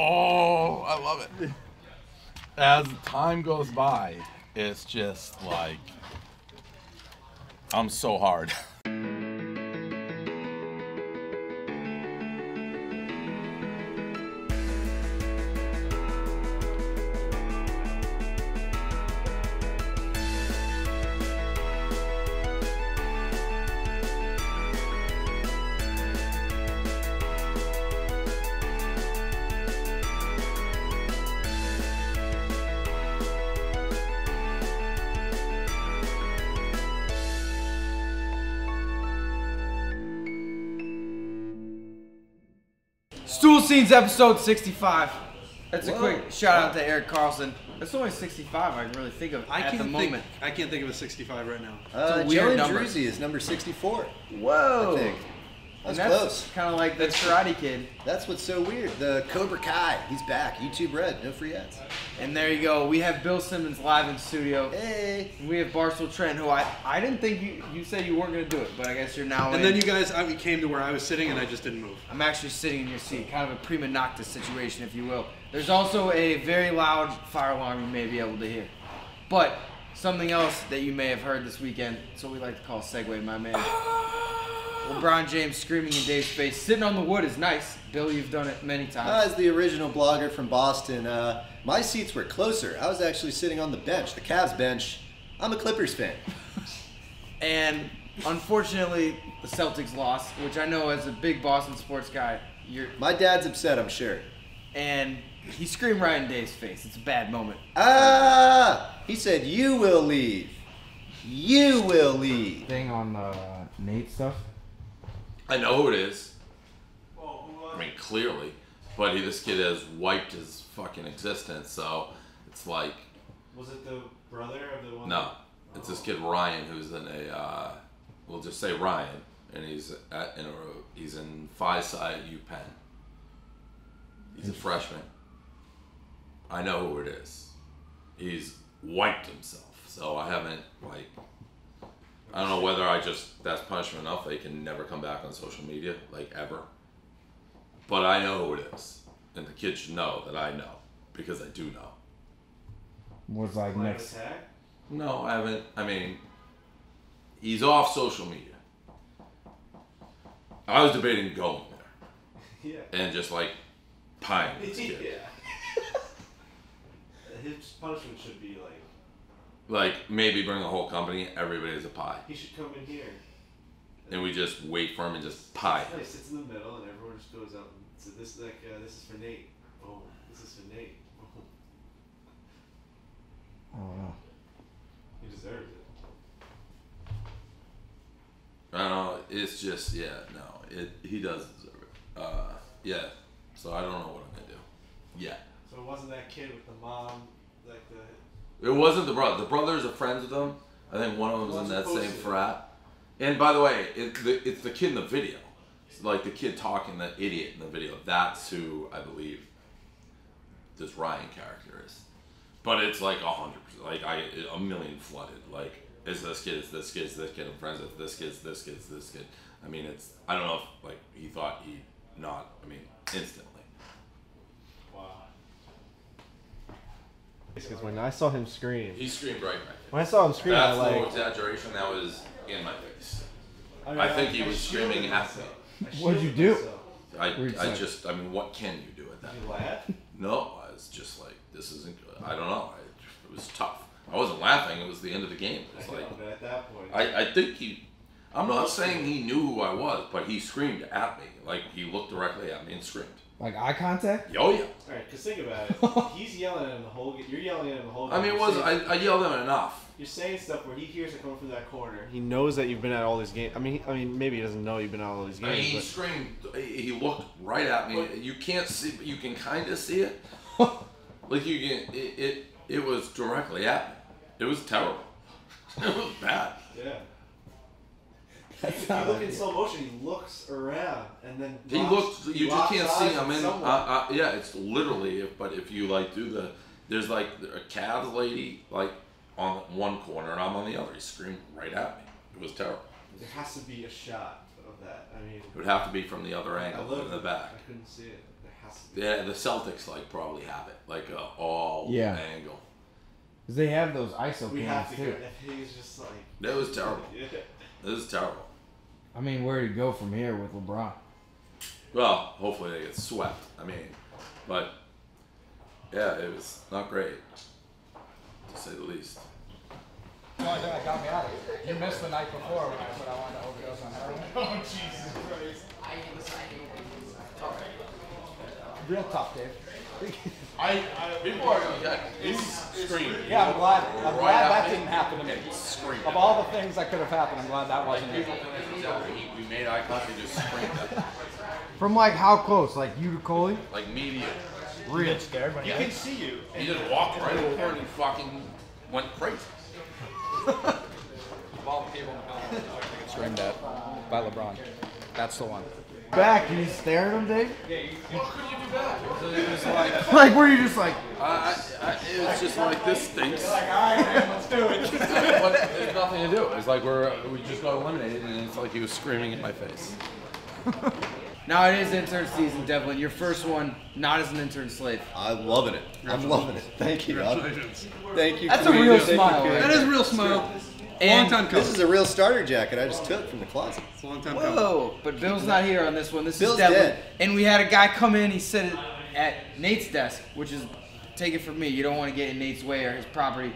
Oh, I love it. As time goes by, it's just like, I'm so hard. Stool Scenes episode 65. That's a quick shout out to Eric Carlson. That's only 65 I can really think of at the moment. I can't think of a 65 right now. Julian Druzy is number 64. Whoa. I think. That's close. Kind of like the Karate Kid. That's what's so weird. The Cobra Kai. He's back. YouTube Red. No free ads. And there you go. We have Bill Simmons live in studio. Hey. And we have Barstool Trent, who I didn't think you said you weren't going to do it, but I guess you're now in. And then you guys came to where I was sitting, and I just didn't move. I'm actually sitting in your seat. Kind of a prima nocta situation, if you will. There's also a very loud fire alarm you may be able to hear. But something else that you may have heard this weekend, that's what we like to call segue, my man. LeBron James screaming in Dave's face. Sitting on the wood is nice. Bill, you've done it many times. As the original blogger from Boston, my seats were closer. I was actually sitting on the bench, the Cavs bench. I'm a Clippers fan. And unfortunately, the Celtics lost, which I know as a big Boston sports guy, my dad's upset, I'm sure. And he screamed right in Dave's face. It's a bad moment. Ah! He said, "You will leave. You will leave." Thing on the Nate stuff. I know who it is. I mean, clearly. But this kid has wiped his fucking existence, so it's like... Was it the brother of the one? No. It's this kid, Ryan, who's in a... we'll just say Ryan. And he's in Phi Psi at U-Penn. He's a freshman. I know who it is. He's wiped himself, so I haven't, like... I don't know whether that's punishment enough. They can never come back on social media, like ever. But I know who it is. And the kids should know that I know. Because I do know. What's like next? Attack? No, I haven't. I mean, he's off social media. I was debating going there. Yeah. And just like pining this kid. Yeah. His punishment should be like... Like, maybe bring the whole company, everybody's a pie. He should come in here. And we just wait for him and just pie. He sits in the middle and everyone just goes up and says, this is for Nate. Oh, this is for Nate. Oh. I don't know. He deserves it. I don't know, it's just, yeah, no. He does deserve it. Yeah, so I don't know what I'm going to do. Yeah. So it wasn't that kid with the mom, like the... It wasn't the brother. The brothers are friends with them. I think one of them was in that same frat. And by the way, it's the kid in the video. It's like the kid talking, that idiot in the video. That's who I believe this Ryan character is. But it's like 100%. Like a million flooded. Like, it's this kid, it's this kid, it's this kid. I'm friends with this kid, it's this kid, it's this kid. I mean, it's, I don't know if like he thought he not, I mean, instantly. Because when I saw him scream, he screamed right in my face. When I saw him scream, that's no exaggeration. That was in my face. I think he was screaming at me. What did you do? I mean, what can you do at that point? Laugh? No, I was just like, this isn't good. I don't know. It was tough. I wasn't laughing. It was the end of the game. It was like, at that point, I think he. I'm not saying he knew who I was, but he screamed at me. Like he looked directly at me and screamed. Like eye contact? Oh yeah. All right, because think about it. He's yelling at him the whole. You're yelling at him the whole. I mean, it was I yelled at him enough. You're saying stuff where he hears it coming from that corner. He knows that you've been at all these games. I mean, maybe he doesn't know you've been at all these games. I mean, he screamed. He looked right at me. But you can't see, but you can kind of see it. Like you can. It was directly at me. It was terrible. It was bad. Yeah. If you look in slow motion, he looks around and then you just can't see him in. Yeah, it's literally. But if you like do the, there's like a Cavs lady like on one corner and I'm on the other. He screamed right at me. It was terrible. There has to be a shot of like that. I mean, it would have to be from the other angle, in the back. I couldn't see it. There has to be. Yeah, the Celtics like probably have it like a all angle. Cause they have those ISO cams too. He's just like that was terrible. Yeah. This is terrible. I mean, where do you go from here with LeBron? Well, hopefully they get swept. I mean, but yeah, it was not great, to say the least. The only thing that got me out of it. You missed the night before when I said I wanted to overdose on heroin. Oh, Jesus Christ. Real tough, Dave. People are going to scream. Yeah, I'm glad that didn't happen to me. Of all the things that could have happened, I'm glad that wasn't it. We made eye contact and just screamed. From like how close? Like you to Coley? Like medium. Real scared. He can see you. He just walked right over and he fucking went crazy. Screamed at by LeBron. That's the one. Back, you stared at him, Dave? Yeah, what could you do back? It was like... like, were you just like... it was just like, this stinks. Like, alright man, let's do it. There's nothing to do. It's like, we just got eliminated, and it's like he was screaming in my face. Now it is intern season, Devlin. Your first one, not as an intern slave. I'm loving it. I'm loving it. Thank you, Rob. Thank you. That's a real smile. That is a real smile. And long time coming. This is a real starter jacket I just took from the closet. It's a long time coming. Whoa, but Bill's not here on this one. This Bill's is Devlin. Dead. And we had a guy come in, he said it at Nate's desk, which is, take it from me, you don't want to get in Nate's way or his property.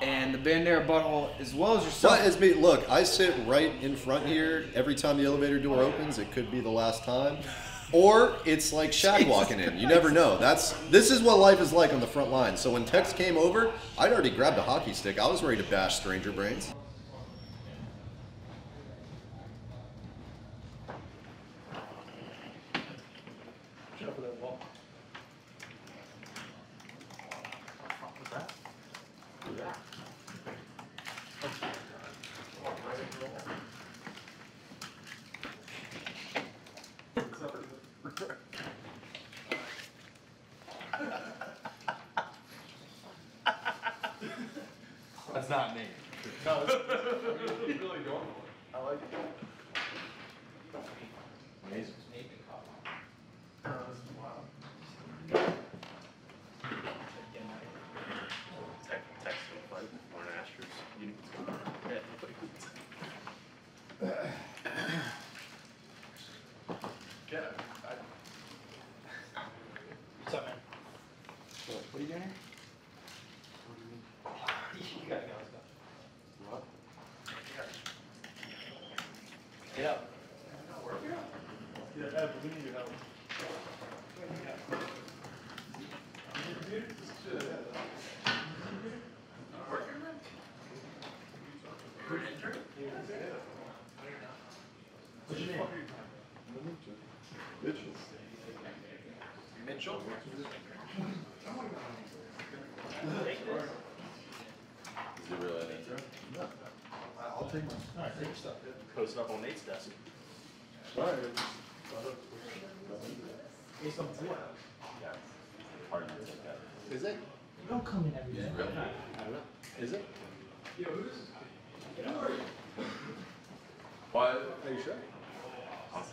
And the Bandera butthole, as well as yourself. Well, as me, look, I sit right in front here. Every time the elevator door opens, it could be the last time. Or it's like Shaq walking in. You never know. This is what life is like on the front line. So when Tex came over, I'd already grabbed a hockey stick. I was ready to bash stranger brains. Posted up on Nate's desk. Sorry. It's a boy. Yeah. Hard to take that. Is it? You don't come in every day. I don't know. Is it? Yo, who's? Who are you? Why? Are you sure? Awesome.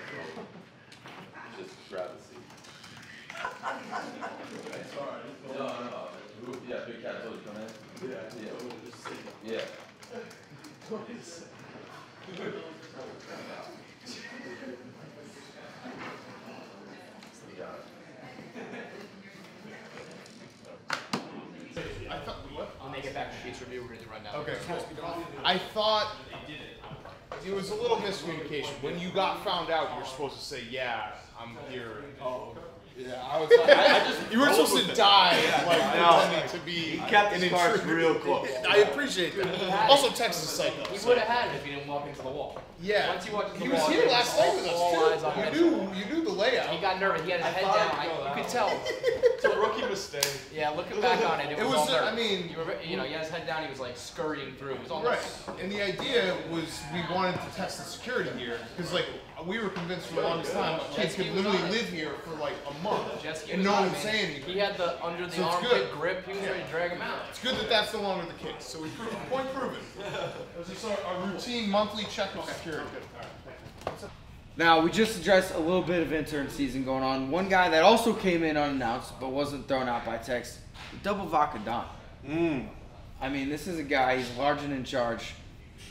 Just grab the seat. No. Yeah, big cat told you come in. Yeah. What is it? Review, we're going to run down. Okay, cool. I thought it was a little miscommunication. When you got found out, you were supposed to say, yeah, I'm here. Oh, okay. Yeah, I would say, you were supposed to die. Yeah, like, no, to be. He kept his cards real close. I appreciate that. Also, Texas is psycho. We would have had it if he didn't walk into the wall. Yeah. Once he walked into the wall. He was here last night with us, too. You knew the layout. He got nervous. He had his head down. You could tell. It's a rookie mistake. Yeah, looking back on it, it was all nerve. I mean, you know, he had his head down. He was like scurrying through. It was all right. And the idea was we wanted to test the security here because, like, we were convinced for the longest time kids could literally live here for like a month and no one saying anything. He had the under the armpit grip. He was ready to drag him out. It's good that that's no longer the case. So we proved point proven. It was just a routine monthly check of security. Now we just addressed a little bit of intern season going on. One guy that also came in unannounced but wasn't thrown out by text, Double Vodka Don. I mean, this is a guy. He's large and in charge.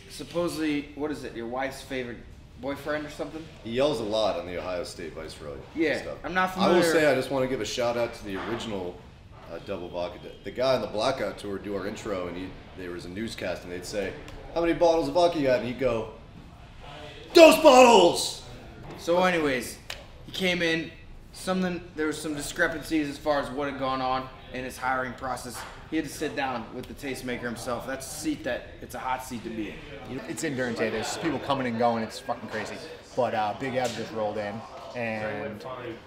Supposedly, what is it? Your wife's favorite boyfriend or something? He yells a lot on the Ohio State Viceroy. Yeah, stuff. I'm not familiar. I will say I just want to give a shout out to the original Double Vodka. The guy on the Blackout Tour do our intro, and there was a newscast, and they'd say, "How many bottles of vodka you got?" And he'd go, "Those bottles!" So anyways, he came in. There was some discrepancies as far as what had gone on in his hiring process. He had to sit down with the tastemaker himself. That's a seat that, it's a hot seat to be in. It's intern day. There's people coming and going. It's fucking crazy. But Big Ev just rolled in, and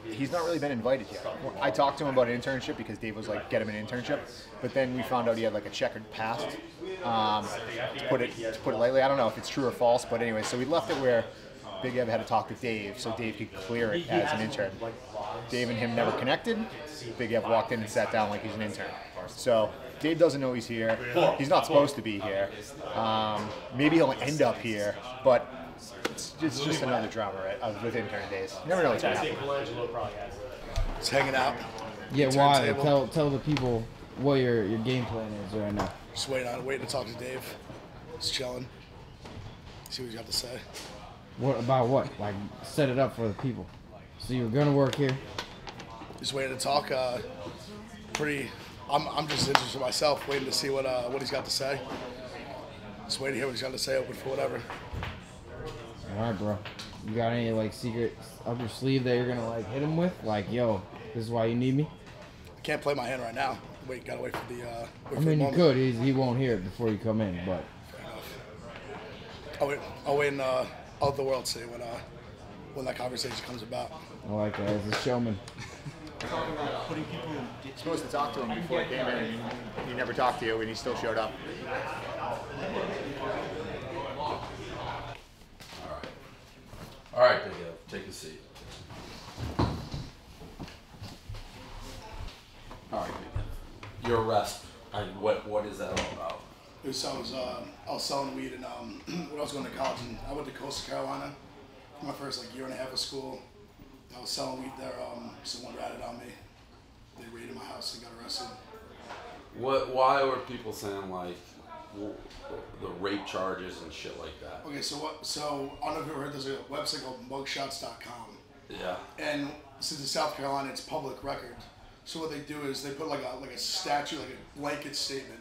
he's not really been invited yet. I talked to him about an internship because Dave was like, get him an internship. But then we found out he had like a checkered past. To put it lightly, I don't know if it's true or false, but anyway, so we left it where Big Ev had to talk to Dave so Dave could clear it as an intern. Dave and him never connected. Big Ev walked in and sat down like he's an intern. So Dave doesn't know he's here. He's not supposed to be here. Maybe he'll end up here, but it's just another drama with intern days. You never know what's going to happen. It's hanging out. Yeah, why? Tell the people what your game plan is right now. Just waiting to talk to Dave. Just chilling. See what you have to say. What about what? Like, set it up for the people. So you're gonna work here. Just waiting to talk. I'm just interested in myself, waiting to see what he's got to say. Just waiting to hear what he's got to say, open for whatever. All right, bro. You got any like secret up your sleeve that you're gonna like hit him with? Like, yo, this is why you need me. I can't play my hand right now. Gotta wait for the. I mean, you could. He won't hear it before you come in, but. Fair enough. I'll wait. Out the world, see when that conversation comes about. I like that. As a showman. You're supposed to talk to him before he came in, and he never talked to you, and he still showed up. All right, Big Ev, take a seat. All right, Big Ev, your arrest. What is that all about? I was selling weed, and when I was going to college, and I went to Coastal Carolina for my first like year and a half of school. I was selling weed there. Someone ratted on me. They raided my house and got arrested. Why were people saying like the rape charges and shit like that? Okay, so I don't know if you ever heard, there's a website called mugshots.com. Yeah. And since it's South Carolina, it's public record. So what they do is they put like a statute, like a blanket statement.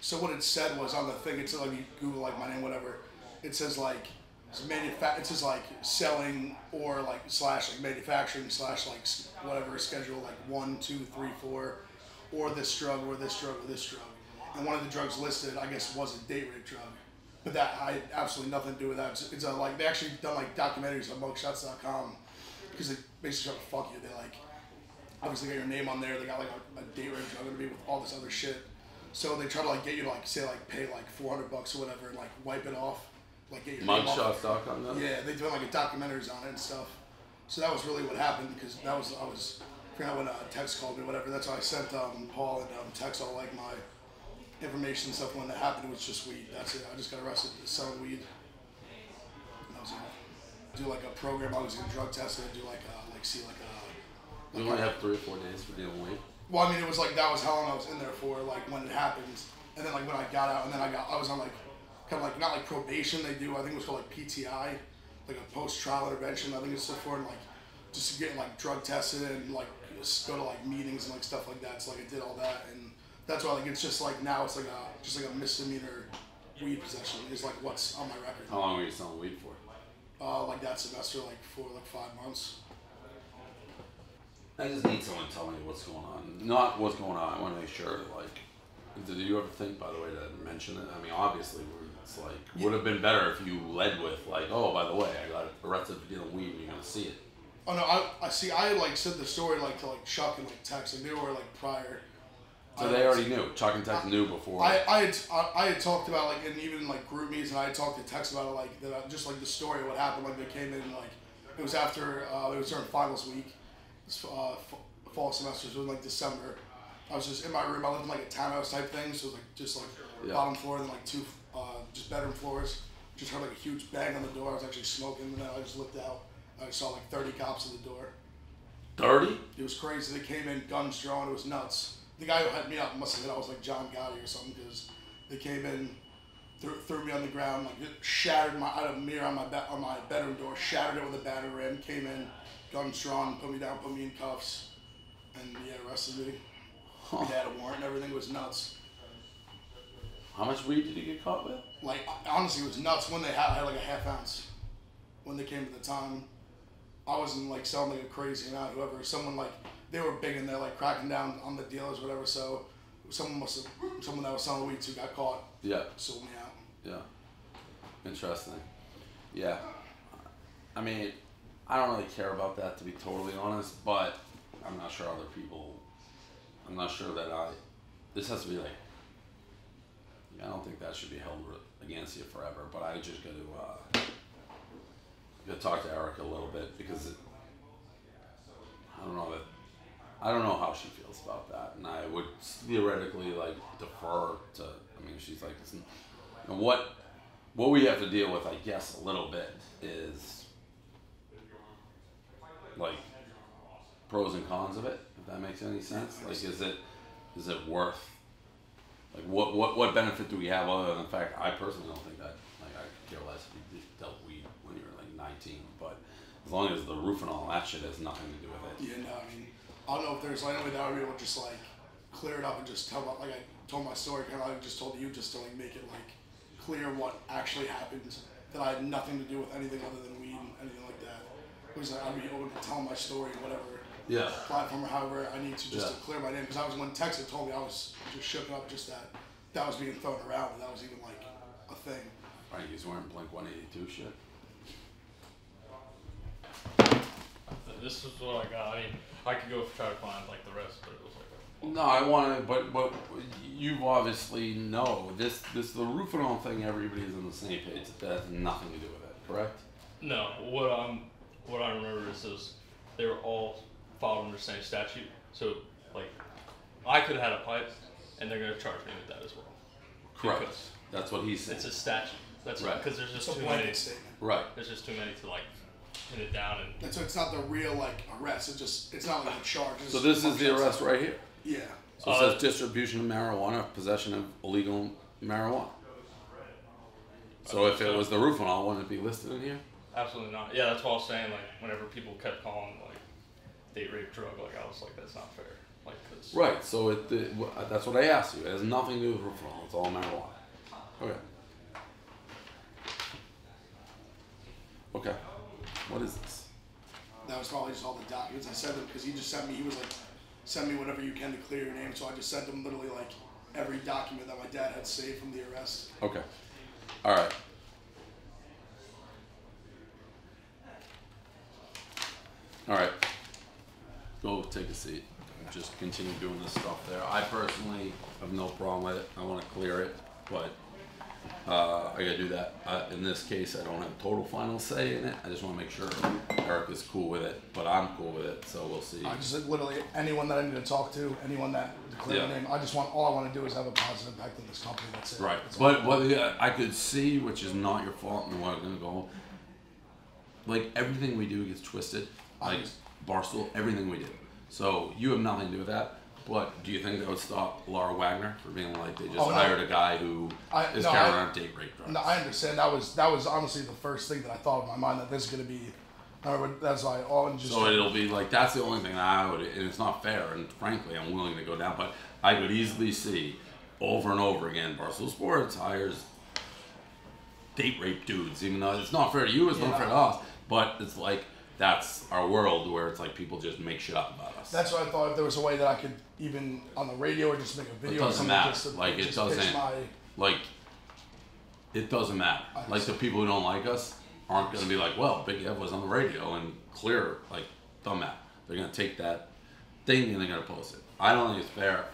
So what it said was on the thing, it said like, you Google like my name, whatever. It says like, it says like selling or like slash like manufacturing slash like whatever schedule, like 1, 2, 3, 4, or this drug or this drug or this drug. And one of the drugs listed, I guess, was a date rape drug. But that I had absolutely nothing to do with that. It's like, they actually done like documentaries on mugshots.com because they basically try to fuck you. They like, obviously got your name on there. They got like a date rape drug to be with all this other shit. So they try to like get you to like say like pay like $400 or whatever and like wipe it off, like get your mugshots.com. Yeah, they do like a documentaries on it and stuff. So that was really what happened because that was I forgot when Tex called me or whatever. That's why I sent Paul and Tex all like my information and stuff. When that happened, it was just weed. That's it. I just got arrested selling weed. And I was gonna do like a program. I was gonna drug test and do like you only have 3 or 4 days for dealing weed. Well, I mean, it was like that was how long I was in there for, like when it happened, and then like when I got out, and then I was on like kind of like not like probation they do. I think it was called like PTI, like a post-trial intervention. I think it's so for and like just getting like drug tested and like just go to like meetings and like stuff like that. So like I did all that, and that's why like it's just like now it's like a misdemeanor weed possession is like what's on my record. How long were you selling weed for? Like that semester, like for like 5 months. I just need someone to tell me what's going on. Not what's going on. I want to make sure, like, did you ever think, by the way, to mention it? I mean, obviously, it's like, would have been better if you led with, like, oh, by the way, I got arrested for dealing weed and you're going to see it. Oh, no, I see, I, like, said the story, like, to, like, Chuck and, like, Tex, and they were, like, prior. So they already knew. Chuck and Tex knew before. I had talked about, like, and even, like, group meetings, and I had talked to Tex about it, like, that, just, like, the story of what happened, like, they came in, like, it was after, it was during finals week. Fall semester, so it was like December. I was just in my room. I lived in like a townhouse type thing, so it was like just like bottom floor and then like two just bedroom floors. Just heard like a huge bang on the door. I was actually smoking, and then I just looked out. I saw like 30 cops at the door. 30? It was crazy. They came in guns drawn. It was nuts. The guy who had me up must have thought I was like John Gotti or something, because they came in, threw me on the ground, like it shattered my. I had a mirror on my on my bedroom door, shattered it with a batter rim. Came in. Guns drawn, put me down, put me in cuffs, and arrested me. Huh. He had a warrant, everything was nuts. How much weed did he get caught with? Like, honestly, it was nuts. When they had, I had like a half ounce. When they came to the town, I wasn't like selling like a crazy amount, whoever. Someone like, they were big and they're like cracking down on the dealers, whatever. So someone must have, someone that was selling weed too got caught. Yeah. Sold me out. Yeah. Interesting. Yeah. I mean, I don't really care about that, to be totally honest, but I'm not sure other people, I'm not sure that this has to be like, I don't think that should be held against you forever, but I just got to talk to Erica a little bit, because it, I don't know how she feels about that, and I would theoretically like defer to, I mean, she's like, and what we have to deal with, I guess, a little bit is, like, pros and cons of it, if that makes any sense. Like, is it worth, like, what benefit do we have other than the fact, I personally don't think that, like, I care less if you dealt weed when you were, like, 19, but as long as the roof and all that shit has nothing to do with it. Yeah, no, I mean, I don't know if there's, like, any way that I would be able to just, like, clear it up and just tell about, like, I told my story, kind of like I just told you, just to, like, make it, like, clear what actually happened, that I had nothing to do with anything other than weed and anything like that. Was like, I'd be able to tell my story on whatever platform or however I need to, just to clear my name. Because I was, when Tex had told me, I was just shook up just that was being thrown around, and that was even like a thing. Right, he's wearing Blink-182 shit. This is what I got. I mean, I could go try to find like the rest, but it was like... No, I want to, but you obviously know, this the Rufinol thing, everybody's on the same page. That has nothing to do with it, correct? No, what I remember is they were all filed under the same statute. So, like, I could have had a pipe, and they're going to charge me with that as well. Correct. Because that's what he said. It's a statute. That's right. Because there's just too many. Right. There's just too many to, like, pin it down. And so it's not the real, like, arrest. It's just, it's not like a charge. So this is the arrest right here. Yeah. So it says distribution of marijuana, possession of illegal marijuana. So if it was the Rufinol, wouldn't it be listed in here? Absolutely not. Yeah, that's what I was saying. Like, whenever people kept calling, like, date rape drug, like, I was like, that's not fair. Like, cause right. So that's what I asked you. It has nothing to do with referral. It's all marijuana. Okay. Okay. What is this? That was probably just all the documents. I sent them because he just sent me. He was like, send me whatever you can to clear your name. So I just sent them literally like every document that my dad had saved from the arrest. Okay. All right. All right, go take a seat. Just continue doing this stuff there. I personally have no problem with it. I want to clear it, but I got to do that. In this case, I don't have total final say in it. I just want to make sure Eric is cool with it, but I'm cool with it, so we'll see. I just literally, anyone that I need to talk to, anyone that declared their name, I just want, all I want to do is have a positive impact on this company. That's it. Right, that's I could see, which is not your fault, and what I'm going to go, like, everything we do gets twisted. Like Barstool, everything we do. So you have nothing to do with that. But do you think that would stop Laura Wagner for being like, they just hired a guy who is carrying around date rape drugs? No, I understand. That was honestly the first thing that I thought in my mind, that this is going to be. That's why so it'll be like, that's the only thing that I would, and it's not fair. And frankly, I'm willing to go down, but I could easily see over and over again, Barstool Sports hires date rape dudes, even though it's not fair to you, it's not fair to us. But it's like, that's our world where it's like people just make shit up about us. That's what I thought. If there was a way that I could even on the radio or just make a video, it doesn't matter. It doesn't matter. Like the people who don't like us aren't gonna be like, well, Big Ev was on the radio and clear, like, don't matter. They're gonna take that thing and they're gonna post it. I don't think it's fair.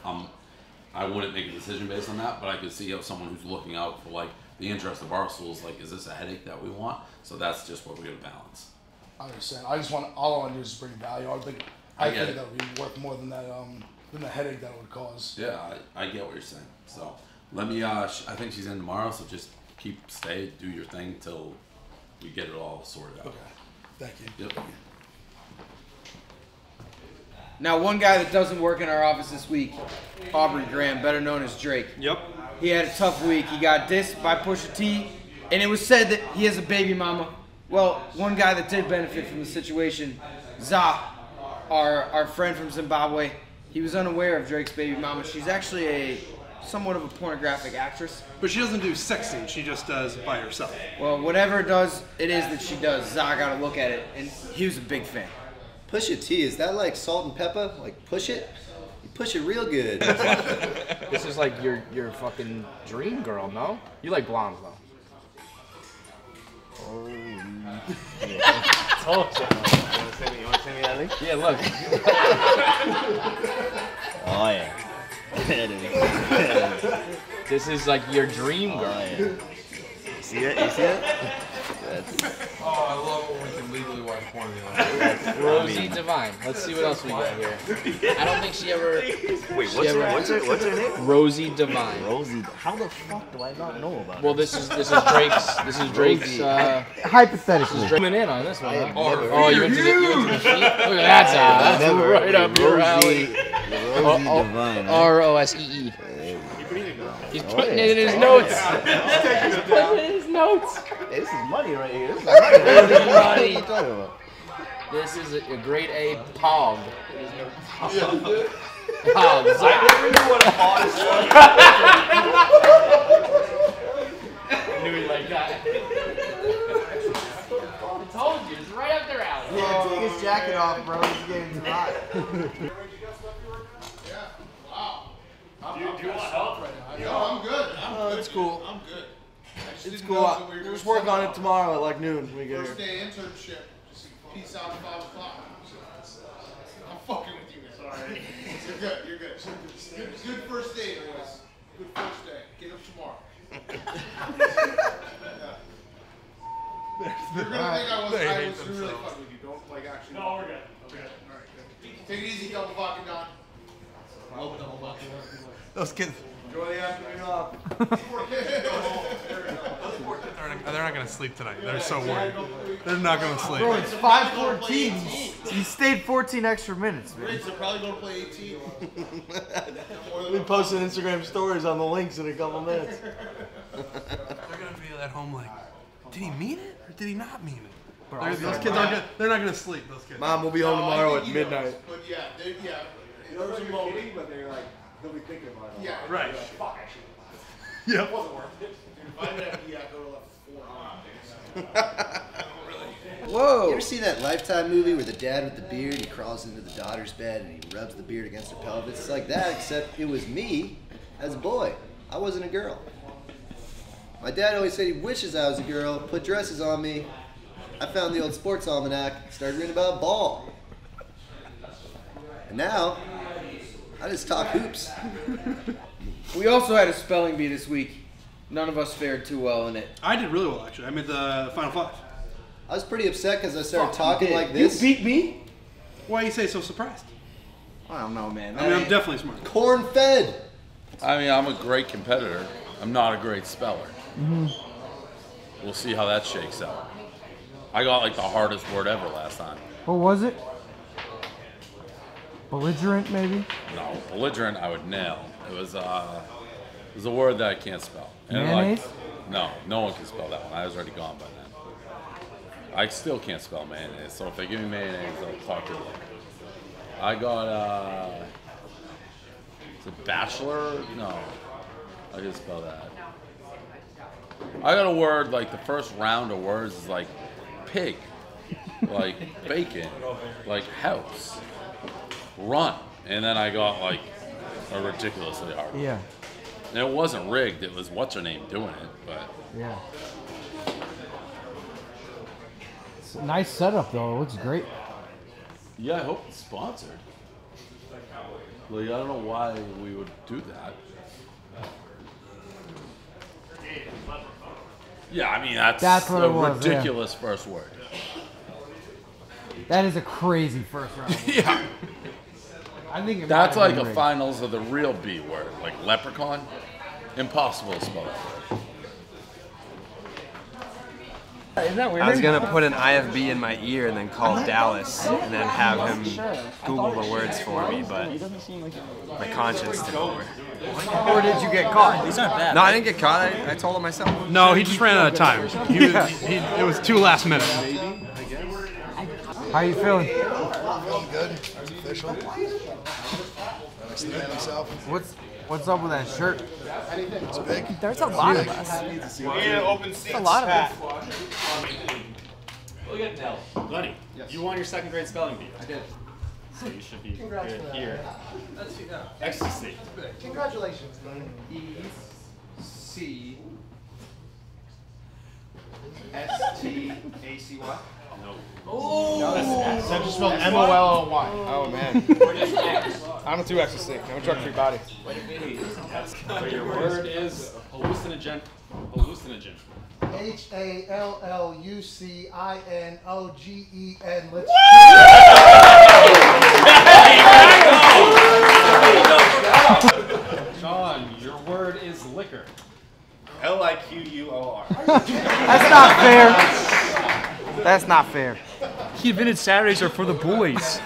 I wouldn't make a decision based on that, but I could see how someone who's looking out for like the interest of Barstool, like, is this a headache that we want? So that's just what we're gonna balance. I understand. I just want, all I want to do is bring value. I think that would be worth more than that, than the headache that it would cause. Yeah, I get what you're saying. So let me. I think she's in tomorrow, so just stay, do your thing till we get it all sorted out. Okay. Thank you. Yep. Now, one guy that doesn't work in our office this week, Aubrey Graham, better known as Drake. Yep. He had a tough week. He got dissed by Pusha T, and it was said that he has a baby mama. Well, one guy that did benefit from the situation, Za, our friend from Zimbabwe, he was unaware of Drake's baby mama. She's actually somewhat of a pornographic actress. But she doesn't do sex scenes, she just does by herself. Well, whatever it is that she does, Za got to look at it, and he was a big fan. Pusha T, is that like salt and pepper? Like push it? You push it real good. This is like your fucking dream girl, no? You like blondes, though. Oh, yeah. Told you. You want to send me that link? Yeah, look. Oh, yeah. This is like your dream girl. Oh, yeah. You see it? Oh, I love when we can legally watch porn. Rosie Devine. Let's see what else we got here. I don't think she ever. Wait, what's her name? Rosie Devine. Rosie. How the fuck do I not know about her? Well, this is Drake's. This is Drake's. Hypothetically. Coming in on this one. Huh? Oh, you went to the sheet? Look at that. That's right up your alley. R-O-S-E-E. He's putting it in his notes. He's putting it in his notes. This is money right here. This is money. What are you talking about? This is a grade A POG. I never knew what a POG was. I knew he liked that. I told you, it's right up their alley. Yeah, take his jacket off, bro. It's getting too hot. Do you want help right now? No, I'm good. It's cool. I'm good. It's cool. We'll just work on it tomorrow at like noon when we get here. First day internship. Just peace out at 5 o'clock. I'm fucking with you guys. Sorry. You're good. You're good. Good first day, boys. Good first day. Get up tomorrow. You're going to think I was really fucking with you. Don't, like, actually. No, we're good. Okay. All right, good. Take it easy, Double Vodka Don. Those kids. Enjoy the afternoon off. They're not going to sleep tonight. They're so worried. They're not going to sleep. Bro, it's 5:14. You stayed 14 extra minutes, man. They're probably going to play 18. We posted Instagram stories on the links in a couple minutes. They're going to be at home like, did he mean it or did he not mean it? Bro, those kids aren't gonna, they're not going to sleep, those kids. Mom will be home tomorrow at midnight. But yeah, those are lonely, but they're like, they'll be thinking about it. Yeah, right. Fuck, I should have lied. It wasn't worth it. If I had to, I'd go to like 4 hours. Whoa! You ever see that Lifetime movie where the dad with the beard, he crawls into the daughter's bed and he rubs the beard against her pelvis? It's like that, except it was me as a boy. I wasn't a girl. My dad always said he wishes I was a girl, put dresses on me. I found the old sports almanac, started reading about ball. And now, I just talk hoops. We also had a spelling bee this week. None of us fared too well in it. I did really well, actually. I made the final 5. I was pretty upset because I started talking like this. You beat me? Why you say so surprised? I don't know, man. I mean, I'm definitely smart. Corn fed. I mean, I'm a great competitor. I'm not a great speller. Mm-hmm. We'll see how that shakes out. I got like the hardest word ever last time. What was it? Belligerent, maybe? No, belligerent I would nail. It was a word that I can't spell. And mayonnaise? Like, no one can spell that one. I was already gone by then. I still can't spell mayonnaise, so if they give me mayonnaise, I'll talk to them. I got, it's a bachelor? No, I can spell that. I got a word, like the first round of words is like pig. like bacon, like house, run. And then I got like a ridiculously hard one. Yeah. And it wasn't rigged, it was what's her name doing it, but. Yeah. It's a nice setup though, it looks great. Yeah, I hope it's sponsored. Like, I don't know why we would do that. Yeah, I mean, that's what a ridiculous first word. That is a crazy first round. Yeah. I think that's like a finals of the real B word, like leprechaun. Impossible to spell that word. Isn't that weird? I was going to put an IFB in my ear and then call Dallas and then have him Google the words for me, but my conscience took over. Or did you get caught? These aren't bad. No, I didn't get caught. I told him myself. No, he just ran out of time. It was too last minute. How you feeling? I'm good. It's official. Nice to meet himself. What's up with that shirt? It's big. There's a lot of us. There's a lot of us. Look at Nell. Buddy, you won your second grade spelling bee. I did. So you should be good here. Ecstasy. Congratulations, buddy. E-C-S-T-A-C-Y. No. Oh, that's an I just spelled M-O-L-L-Y. Oh, man. I'm a 2X mistake. I'm a drug-free body. But your word is hallucinogen. Hallucinogen. H-A-L-L-U-C-I-N-O-G-E-N. Let's go. John, your word is liquor. L-I-Q-U-O-R. That's not fair. That's not fair. He invented Saturdays are for the boys.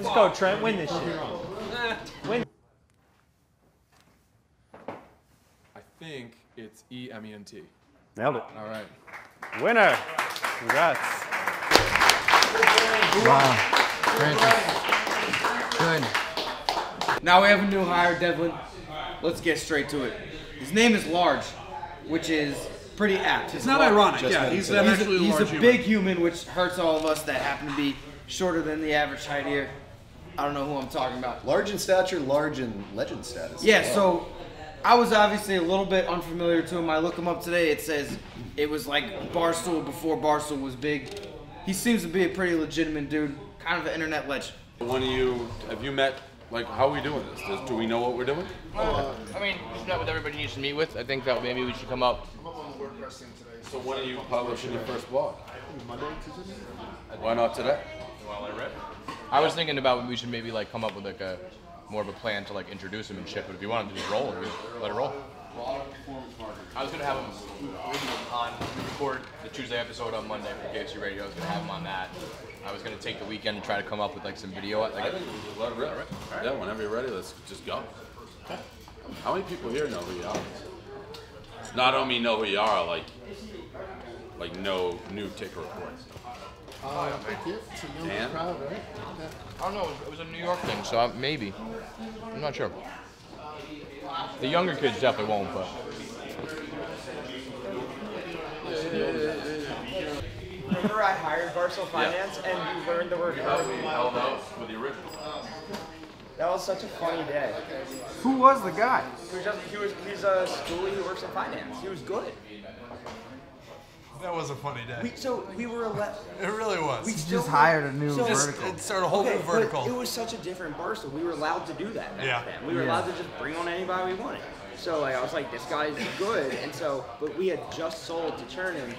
Let's go, Trent. Win this shit. Win. I think it's E-M-E-N-T. Nailed it. All right. Winner. Congrats. Wow. Good. Now we have a new hire, Devlin. Let's get straight to it. His name is Large, which is pretty apt. It's not ironic. Yeah, he's a big human, which hurts all of us that happen to be shorter than the average height here. I don't know who I'm talking about. Large in stature, large in legend status. Yeah, so I was obviously a little bit unfamiliar to him. I look him up today. It says it was like Barstool before Barstool was big. He seems to be a pretty legitimate dude, kind of an internet legend. One of you, have you met? Like, how are we doing this? Do we know what we're doing? I mean, it's not what everybody needs to meet with. I think that maybe we should come up. I'm up on the WordPress thing today. So when are you publishing your first blog? Monday, Tuesday? Why not today? While I read. I was thinking about we should maybe like come up with like a more of a plan to like introduce him and shit. But if you wanted to just roll, let it roll. I was gonna have him on record the Tuesday episode on Monday for KFC Radio. I was gonna have him on that. I was gonna take the weekend and try to come up with like some video. Like, all right. Yeah, whenever you're ready, let's just go. Okay. How many people here know who you are? Not only know who you are, like no new ticker reports. It's a new crowd, right? I don't know. It was a New York thing, so maybe. I'm not sure. The younger kids definitely won't, but. Remember I hired Barstool Finance and you learned the word with the original. That was such a funny day. Who was the guy? He's a schoolie who works in finance. He was good. That was a funny day. We were 11. It really was. We just hired a new vertical. It started a whole new vertical. It was such a different Barstool. We were allowed to do that back then. We were allowed to just bring on anybody we wanted. So like, I was like, this guy's good. And so, but we had just sold to Chernin,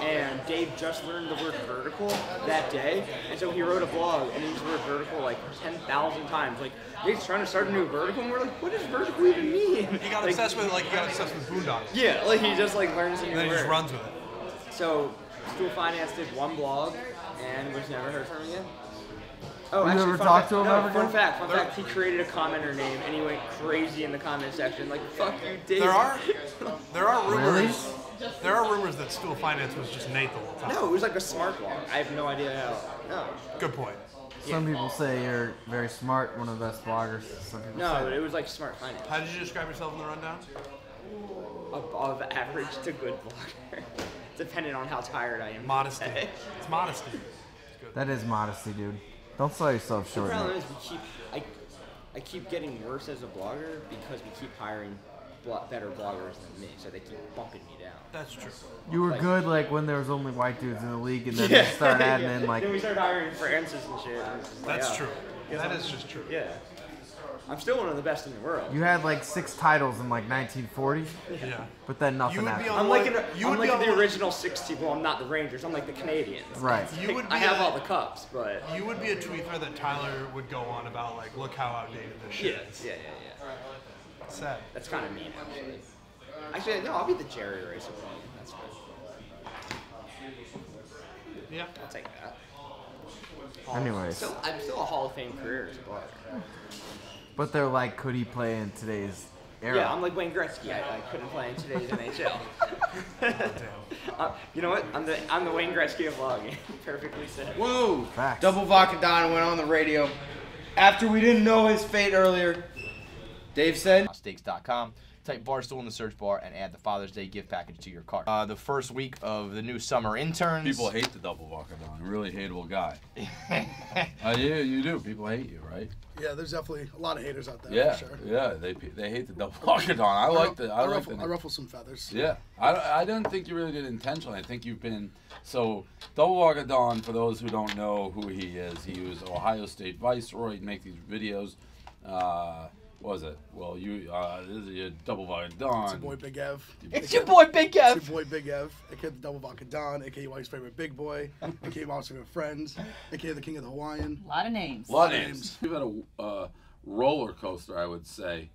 and Dave just learned the word vertical that day. And so he wrote a blog, and he used the word vertical like 10,000 times. Like, Dave's trying to start a new vertical, and we're like, what does vertical even mean? He got obsessed with it, like he got obsessed with Boondocks. Yeah, like he just like learns a new word. And then he just runs with it. So, School Finance did one blog, and we've never heard from him again. Oh, you actually, fun fact, he created a commenter name, and he went crazy in the comment section, like, fuck you, Dave. There are rumors. Really? There are rumors that School Finance was just Nate the whole time. No, it was like a smart blog. I have no idea how. No. Good point. Some people say you're very smart, one of the best bloggers. Some people say. But it was like smart finance. How did you describe yourself in the rundown? above average to good blogger, depending on how tired I am. Modesty. It's modesty. It's good. That is modesty, dude. Don't sell yourself short. The problem is I keep getting worse as a blogger because we keep hiring better bloggers than me, so they keep bumping me down. That's true. You were like, good like when there was only white dudes in the league, and then they started adding in like. Then we started hiring Francis and shit. And that's true. Yeah, that is just true. Yeah. I'm still one of the best in the world. You had like 6 titles in like 1940. Yeah. But then nothing happened. I'm like the original 60. Well, I'm not the Rangers. I'm like the Canadians. Right. I have all the cups, but. You would be a tweeter that Tyler would go on about, like, look how outdated this shit is. Yeah. Sad. That's kind of mean, actually. Actually, no, I'll be the Jerry Racer. That's good. Yeah. I'll take that. Anyways. I'm still a Hall of Fame career as a blogger. But they're like, could he play in today's era? Yeah, I'm like Wayne Gretzky. I couldn't play in today's NHL. You know what? I'm the Wayne Gretzky of vlogging. Perfectly said. Whoa! Facts. Double Vodka Don went on the radio after we didn't know his fate earlier. Dave said. Steaks.com. Type Barstool in the search bar and add the Father's Day gift package to your cart. The first week of the new summer interns. People hate the Double Vodka Don. Really hateable guy. Yeah, you do. People hate you, right? Yeah, there's definitely a lot of haters out there. Yeah, for sure. Yeah, they hate the Double Vodka Don. I ruffle some feathers. Yeah, I don't think you really did intentionally. I think you've been so. Double Vodka Don, for those who don't know who he is, he was Ohio State Viceroy. He'd make these videos. Was it? Well, this is your Double Vodka Don. It's your boy Big Ev. It's your boy Big Ev. It's your boy Big Ev. A.k.a. the Double Vodka Don, a.k.a. your wife's favorite big boy, a.k.a. mom's favorite friends, a.k.a. the king of the Hawaiian. A lot of names. We've had a roller coaster, I would say,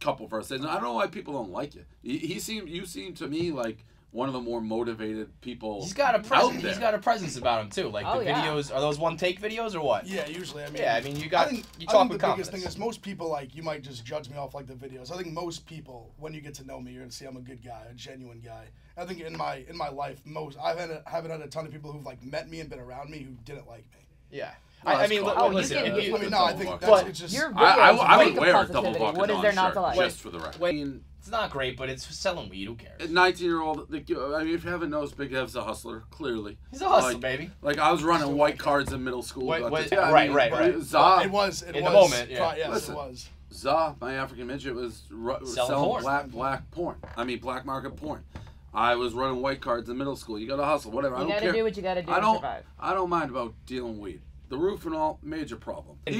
couple first days. I don't know why people don't like you. You seem to me like one of the more motivated people. He's got a presence. He's got a presence about him too. Like videos, are those one-take videos or what? Yeah, usually. I mean, you talk with confidence. I think the biggest thing is most people like you might just judge me off like the videos. I think most people, when you get to know me, you're gonna see I'm a good guy, a genuine guy. I think in my life, I haven't had a ton of people who've like met me and been around me who didn't like me. Yeah. No, I mean, listen. I mean, no, I think that's it's just. I would wear a Double Vodka Don shirt. What is there not to like? Just for the record. I mean, it's not great, but it's selling weed. Who cares? 19-year-old. I mean, if you haven't noticed, Big Ev's a hustler. Clearly, he's a hustler, like, baby. Like I was running white cards in middle school. Right. Za. It was in the moment. Yeah. Yes, it was. Za, my African midget, was selling black porn. I mean, black market porn. I was running white cards in middle school. You gotta hustle, whatever. I don't care. You gotta do what you gotta do to survive. I don't mind about dealing weed. The roof and all, major problem. He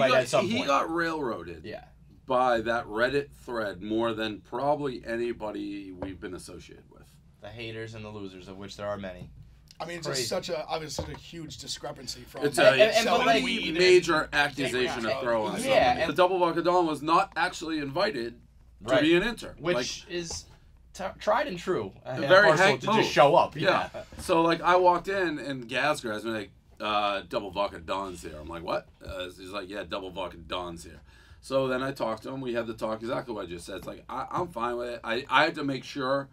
got railroaded by that Reddit thread more than probably anybody we've been associated with. The haters and the losers, of which there are many. I mean, it's just obviously a huge discrepancy from a major accusation to throw on somebody. Yeah, the Double Vodka Don was not actually invited to be an intern. Which is tried and true. Very hack move. Just show up. Yeah. So, like, I walked in and Gazgra has been like, Double Vodka Don's here. I'm like, what? He's like, yeah, Double Vodka Don's here. So then I talked to him. We had the talk exactly what I just said. It's like, I'm fine with it. I had to make sure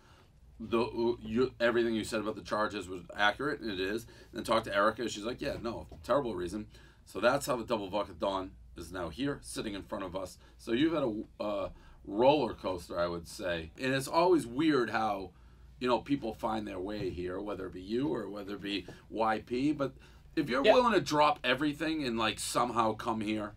everything you said about the charges was accurate, and it is. And then talked to Erica. She's like, yeah, no, terrible reason. So that's how the Double Vodka Don is now here, sitting in front of us. So you've had a roller coaster, I would say. And it's always weird how, you know, people find their way here, whether it be you or whether it be YP. But if you're willing to drop everything and like somehow come here,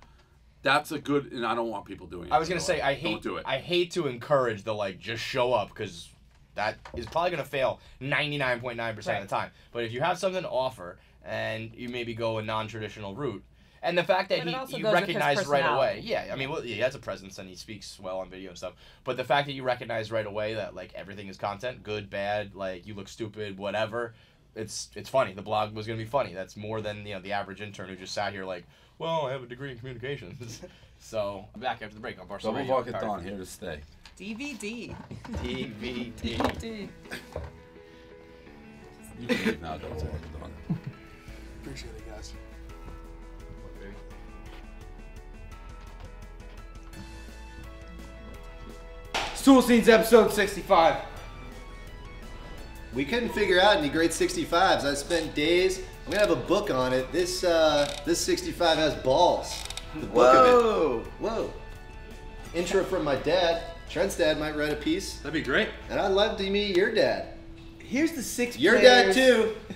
that's a good. And I don't want people doing it. I was gonna say, don't do it. I hate to encourage the like just show up because that is probably gonna fail 99.9% of the time. But if you have something to offer and you maybe go a non-traditional route, and the fact that he recognized right away, I mean, well, he has a presence and he speaks well on video and stuff. But the fact that you recognize right away that like everything is content, good, bad, like you look stupid, whatever. It's funny. The blog was gonna be funny. That's more than the average intern who just sat here like, well, I have a degree in communications. So I'm back after the break on Barstool. Double Vodka Don here to stay. DVD. DVD. You can leave now, Double Vodka Don. Appreciate it, guys. Stool Scenes episode 65. We couldn't figure out any great 65s. I spent days. I'm gonna have a book on it. This this 65 has balls. The book of it. Whoa. Intro from my dad. Trent's dad might write a piece. That'd be great. And I'd love to meet your dad. Here's the six players. Your dad too.